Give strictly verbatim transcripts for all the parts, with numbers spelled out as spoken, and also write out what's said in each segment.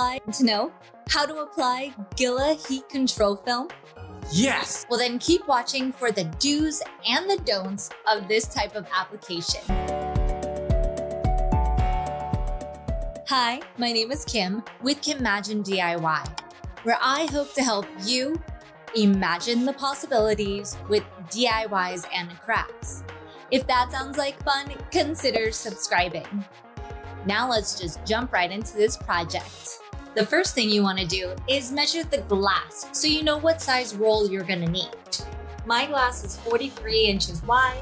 apply, to know how to apply Gila heat control film? Yes! Well then keep watching for the do's and the don'ts of this type of application. Hi, my name is Kim with Kimagine D I Y, where I hope to help you imagine the possibilities with D I Ys and crafts. If that sounds like fun, consider subscribing. Now let's just jump right into this project. The first thing you want to do is measure the glass so you know what size roll you're going to need. My glass is forty-three inches wide,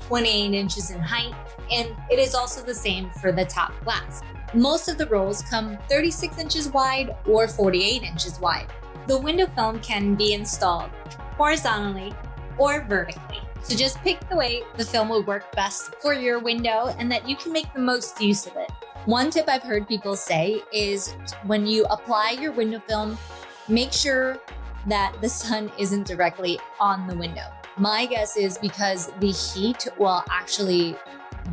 twenty-eight inches in height, and it is also the same for the top glass. Most of the rolls come thirty-six inches wide or forty-eight inches wide. The window film can be installed horizontally or vertically. So just pick the way the film will work best for your window and that you can make the most use of it. One tip I've heard people say is when you apply your window film, make sure that the sun isn't directly on the window. My guess is because the heat will actually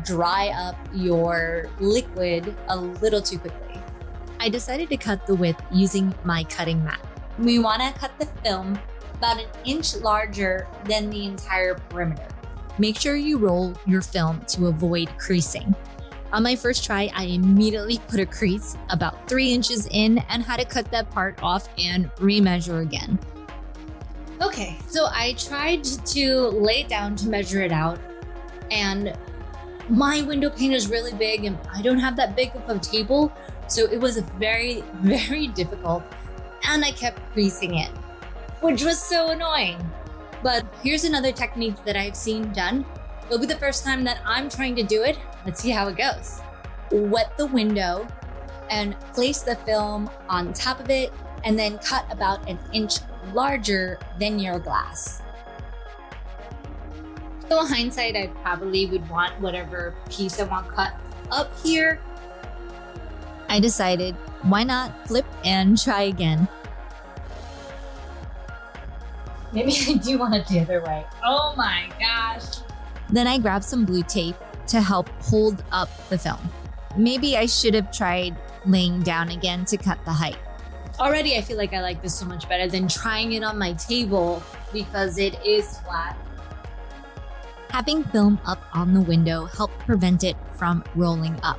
dry up your liquid a little too quickly. I decided to cut the width using my cutting mat. We want to cut the film about an inch larger than the entire perimeter. Make sure you roll your film to avoid creasing. On my first try, I immediately put a crease about three inches in and had to cut that part off and remeasure again. Okay, so I tried to lay it down to measure it out, and my window pane is really big and I don't have that big of a table, so it was very, very difficult and I kept creasing it, which was so annoying. But here's another technique that I've seen done. It'll be the first time that I'm trying to do it. Let's see how it goes. Wet the window and place the film on top of it and then cut about an inch larger than your glass. So in hindsight, I probably would want whatever piece I want cut up here. I decided, why not flip and try again? Maybe I do want it the other way. Oh my gosh. Then I grabbed some blue tape to help hold up the film. Maybe I should have tried laying down again to cut the height. Already I feel like I like this so much better than trying it on my table because it is flat. Having film up on the window helped prevent it from rolling up.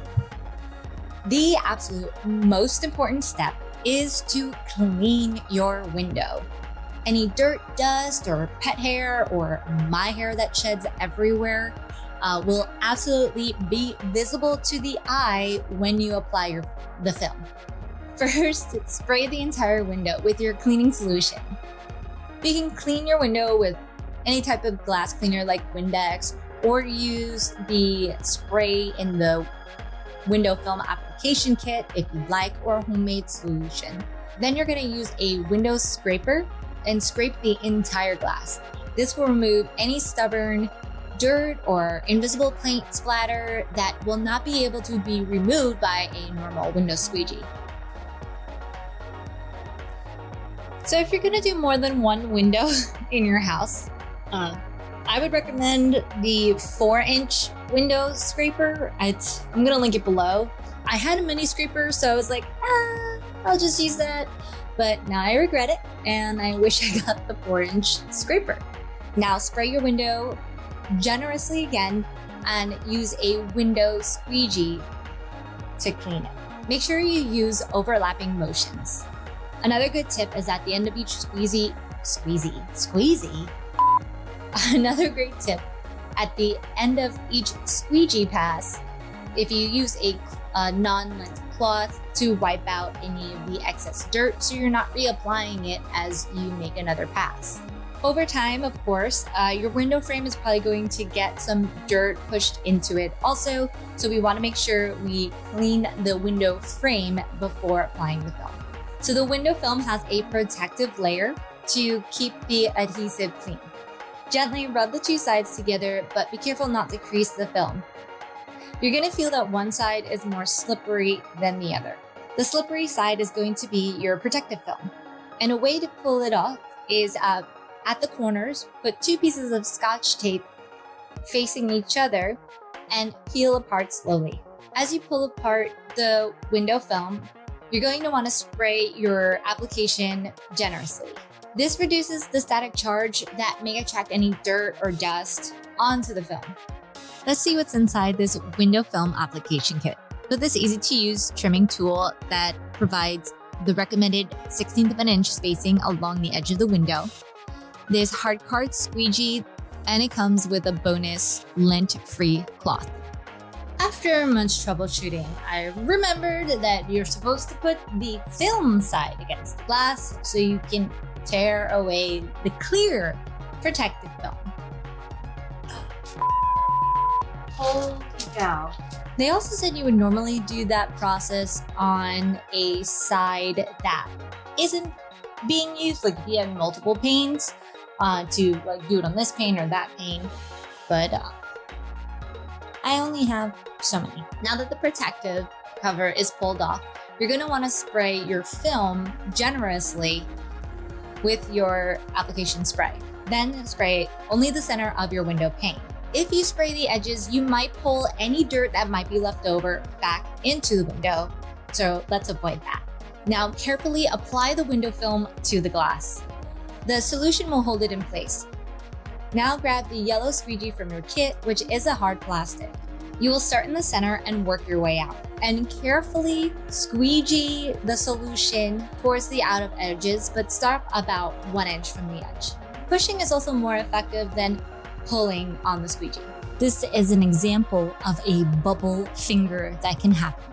The absolute most important step is to clean your window. Any dirt, dust, or pet hair, or my hair that sheds everywhere uh, will absolutely be visible to the eye when you apply your, the film. First, spray the entire window with your cleaning solution. You can clean your window with any type of glass cleaner like Windex, or use the spray in the window film application kit if you like, or homemade solution. Then you're gonna use a window scraper and scrape the entire glass. This will remove any stubborn dirt or invisible paint splatter that will not be able to be removed by a normal window squeegee. So if you're gonna do more than one window in your house, Uh, I would recommend the four inch window scraper. It's, I'm gonna link it below. I had a mini scraper, so I was like, ah, I'll just use that. But now I regret it, and I wish I got the four inch scraper. Now spray your window generously again and use a window squeegee to clean it. Make sure you use overlapping motions. Another good tip is at the end of each squeezy, squeezy, squeezy, Another great tip, at the end of each squeegee pass, if you use a, a non-lint cloth to wipe out any of the excess dirt so you're not reapplying it as you make another pass. Over time, of course, uh, your window frame is probably going to get some dirt pushed into it also, so we want to make sure we clean the window frame before applying the film. So the window film has a protective layer to keep the adhesive clean. Gently rub the two sides together, but be careful not to crease the film. You're going to feel that one side is more slippery than the other. The slippery side is going to be your protective film. And a way to pull it off is uh, at the corners, put two pieces of scotch tape facing each other and peel apart slowly. As you pull apart the window film, you're going to want to spray your application generously. This reduces the static charge that may attract any dirt or dust onto the film. Let's see what's inside this window film application kit. So this easy-to-use trimming tool that provides the recommended sixteenth of an inch spacing along the edge of the window. There's hard card squeegee, and it comes with a bonus lint-free cloth. After much troubleshooting, I remembered that you're supposed to put the film side against the glass so you can tear away the clear protective film. Holy cow. They also said you would normally do that process on a side that isn't being used, like if you have multiple panes, uh, to like do it on this pane or that pane, but uh, I only have so many. Now that the protective cover is pulled off, you're gonna wanna spray your film generously with your application spray. Then spray only the center of your window pane. If you spray the edges, you might pull any dirt that might be left over back into the window, so let's avoid that. Now carefully apply the window film to the glass. The solution will hold it in place. Now grab the yellow squeegee from your kit, which is a hard plastic. You will start in the center and work your way out. And carefully squeegee the solution towards the outer edges, but start about one inch from the edge. Pushing is also more effective than pulling on the squeegee. This is an example of a bubble finger that can happen.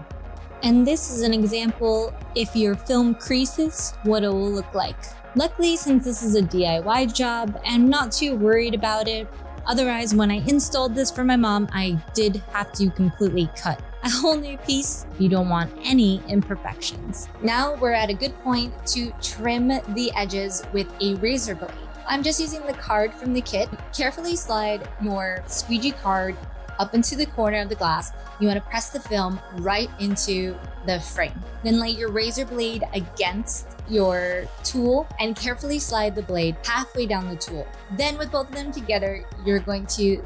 And this is an example, if your film creases, what it will look like. Luckily, since this is a D I Y job, I'm not too worried about it. Otherwise, when I installed this for my mom, I did have to completely cut a whole new piece. You don't want any imperfections. Now we're at a good point to trim the edges with a razor blade. I'm just using the card from the kit. Carefully slide your squeegee card up into the corner of the glass. You want to press the film right into the frame. Then lay your razor blade against your tool and carefully slide the blade halfway down the tool. Then with both of them together, you're going to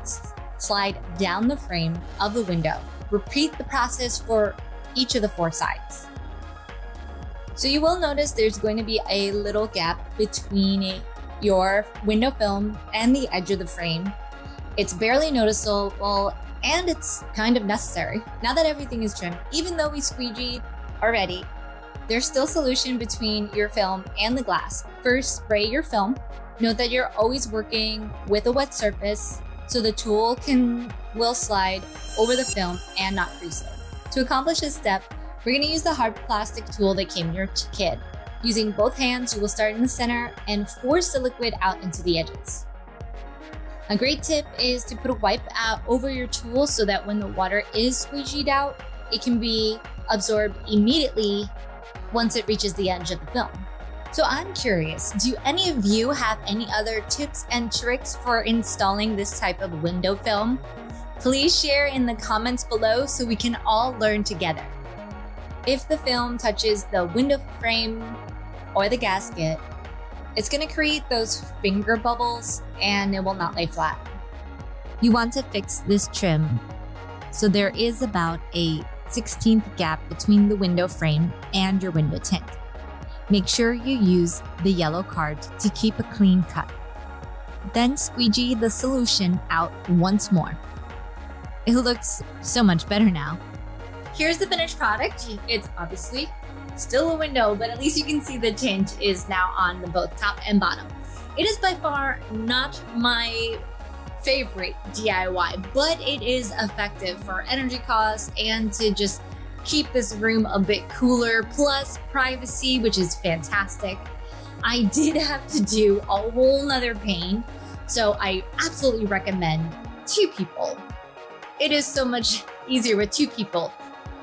slide down the frame of the window. Repeat the process for each of the four sides. So you will notice there's going to be a little gap between a your window film and the edge of the frame. It's barely noticeable and it's kind of necessary. Now that everything is trimmed, even though we squeegeed already, there's still solution between your film and the glass. First, spray your film. Note that you're always working with a wet surface so the tool can will slide over the film and not crease it. To accomplish this step, we're gonna use the hard plastic tool that came in your kit. Using both hands, you will start in the center and force the liquid out into the edges. A great tip is to put a wipe out over your tool so that when the water is squeegeed out, it can be absorbed immediately once it reaches the edge of the film. So I'm curious, do any of you have any other tips and tricks for installing this type of window film? Please share in the comments below so we can all learn together. If the film touches the window frame or the gasket, it's going to create those finger bubbles and it will not lay flat. You want to fix this trim. So there is about a sixteenth gap between the window frame and your window tint. Make sure you use the yellow card to keep a clean cut. Then squeegee the solution out once more. It looks so much better now. Here's the finished product. It's obviously still a window, but at least you can see the tint is now on the both top and bottom. It is by far not my favorite D I Y, but it is effective for energy costs and to just keep this room a bit cooler, plus privacy, which is fantastic. I did have to do a whole nother pane, so I absolutely recommend two people. It is so much easier with two people.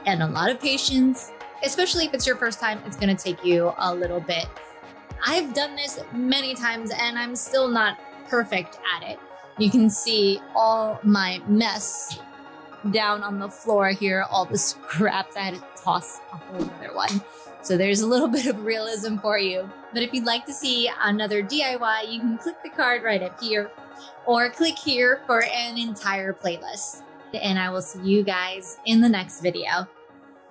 And a lot of patience, especially if it's your first time, it's gonna take you a little bit. I've done this many times and I'm still not perfect at it. You can see all my mess down on the floor here, all the scraps. I had to toss a whole other one. So there's a little bit of realism for you. But if you'd like to see another D I Y, you can click the card right up here or click here for an entire playlist. And I will see you guys in the next video.